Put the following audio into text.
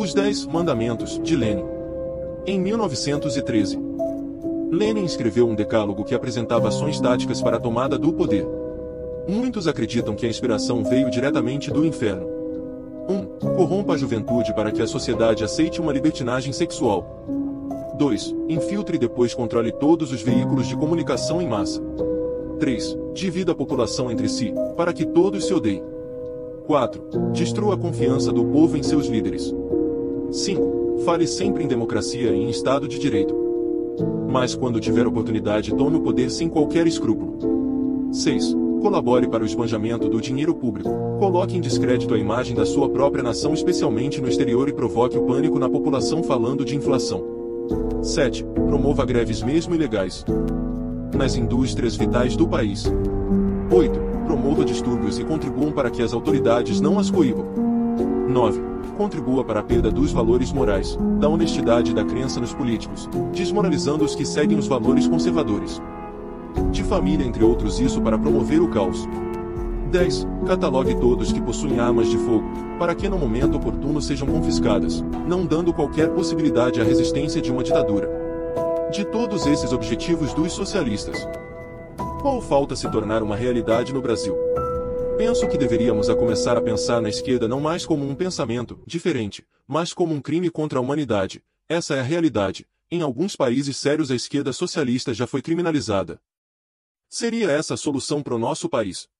Os 10 Mandamentos, de Lenin. Em 1913, Lenin escreveu um decálogo que apresentava ações táticas para a tomada do poder. Muitos acreditam que a inspiração veio diretamente do inferno. 1. Corrompa a juventude para que a sociedade aceite uma libertinagem sexual. 2. Infiltre e depois controle todos os veículos de comunicação em massa. 3. Divida a população entre si, para que todos se odeiem. 4. Destrua a confiança do povo em seus líderes. 5. Fale sempre em democracia e em Estado de Direito. Mas quando tiver oportunidade, tome o poder sem qualquer escrúpulo. 6. Colabore para o esbanjamento do dinheiro público. Coloque em descrédito a imagem da sua própria nação, especialmente no exterior, e provoque o pânico na população falando de inflação. 7. Promova greves mesmo ilegais nas indústrias vitais do país. 8. Promova distúrbios e contribuam para que as autoridades não as coíbam. 9. Contribua para a perda dos valores morais, da honestidade e da crença nos políticos, desmoralizando os que seguem os valores conservadores. De família, entre outros, isso para promover o caos. 10. Catalogue todos que possuem armas de fogo, para que no momento oportuno sejam confiscadas, não dando qualquer possibilidade à resistência de uma ditadura. De todos esses objetivos dos socialistas, qual falta se tornar uma realidade no Brasil? Penso que deveríamos a começar a pensar na esquerda não mais como um pensamento diferente, mas como um crime contra a humanidade. Essa é a realidade. Em alguns países sérios, a esquerda socialista já foi criminalizada. Seria essa a solução para o nosso país?